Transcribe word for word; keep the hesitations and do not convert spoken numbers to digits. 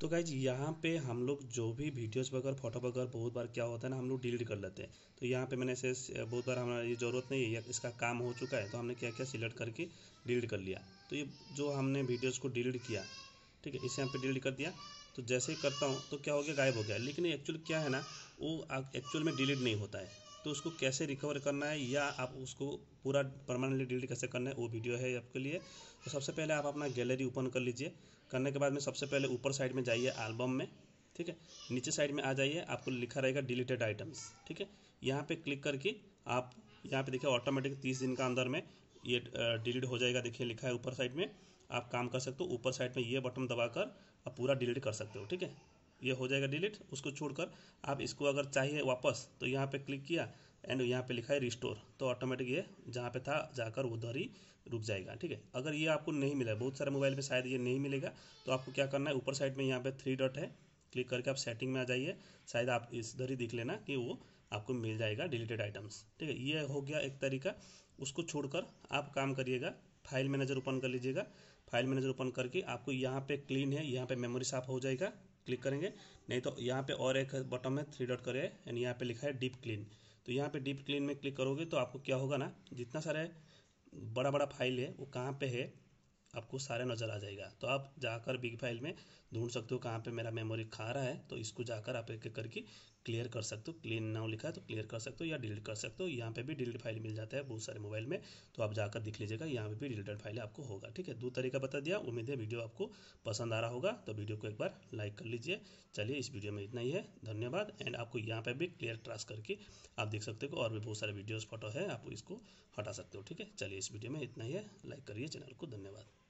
तो गाइज यहाँ पे हम लोग जो भी वीडियोस वगैरह फोटो वगैरह बहुत बार क्या होता है ना हम लोग डिलीट कर लेते हैं। तो यहाँ पे मैंने इसे बहुत बार हमारी ये ज़रूरत नहीं है, इसका काम हो चुका है तो हमने क्या क्या सिलेक्ट करके डिलीट कर लिया। तो ये जो हमने वीडियोस को डिलीट किया, ठीक है, इसे यहाँ पे डिलीट कर दिया। तो जैसे ही करता हूँ तो क्या हो गया, गायब हो गया। लेकिन एक्चुअल क्या है ना, वो एक्चुअल में डिलीट नहीं होता है। तो उसको कैसे रिकवर करना है या आप उसको पूरा परमानेंटली डिलीट कैसे करना है, वो वीडियो है आपके लिए। तो सबसे पहले आप अपना गैलरी ओपन कर लीजिए। करने के बाद में सबसे पहले ऊपर साइड में जाइए एल्बम में, ठीक है, नीचे साइड में आ जाइए, आपको लिखा रहेगा डिलीटेड आइटम्स, ठीक है। यहाँ पे क्लिक करके आप यहाँ पे देखिए ऑटोमेटिक तीस दिन का अंदर में ये डिलीट हो जाएगा। देखिए लिखा है ऊपर साइड में, आप काम कर सकते हो। ऊपर साइड में ये बटन दबाकर आप पूरा डिलीट कर सकते हो, ठीक है। ये हो जाएगा डिलीट। उसको छोड़कर आप इसको अगर चाहिए वापस तो यहाँ पे क्लिक किया एंड यहाँ पे लिखा है रिस्टोर, तो ऑटोमेटिक ये जहाँ पे था जाकर उधर ही रुक जाएगा, ठीक है। अगर ये आपको नहीं मिला, बहुत सारे मोबाइल पे शायद ये नहीं मिलेगा, तो आपको क्या करना है, ऊपर साइड में यहाँ पे थ्री डॉट है, क्लिक करके आप सेटिंग में आ जाइए। शायद आप इधर ही देख लेना कि वो आपको मिल जाएगा डिलीटेड आइटम्स, ठीक है। ये हो गया एक तरीका। उसको छोड़कर आप काम करिएगा, फाइल मैनेजर ओपन कर लीजिएगा। फाइल मैनेजर ओपन करके आपको यहाँ पे क्लीन है, यहाँ पे मेमोरी साफ हो जाएगा, क्लिक करेंगे। नहीं तो यहाँ पे और एक बटन है थ्री डॉट करे एंड यहाँ पे लिखा है डीप क्लीन, तो यहाँ पे डीप क्लीन में क्लिक करोगे तो आपको क्या होगा ना, जितना सारे बड़ा बड़ा फाइल है वो कहाँ पे है आपको सारे नज़र आ जाएगा। तो आप जाकर बिग फाइल में ढूंढ सकते हो कहाँ पे मेरा मेमोरी खा रहा है, तो इसको जाकर आप एक एक करके क्लियर कर सकते हो। क्लीन नाउ लिखा है तो क्लियर कर सकते हो या डिलीट कर सकते हो। यहाँ पे भी डिलीट फाइल मिल जाता है बहुत सारे मोबाइल में, तो आप जाकर देख लीजिएगा, यहाँ पे भी डिलीटेड फाइल आपको होगा, ठीक है। दो तरीका बता दिया। उम्मीद है वीडियो आपको पसंद आ रहा होगा, तो वीडियो को एक बार लाइक कर लीजिए। चलिए इस वीडियो में इतना ही है, धन्यवाद। एंड आपको यहाँ पर भी क्लियर ट्रास करके आप देख सकते हो, और भी बहुत सारे वीडियोज़ फोटो है, आप इसको हटा सकते हो, ठीक है। चलिए इस वीडियो में इतना ही है, लाइक करिए चैनल को, धन्यवाद।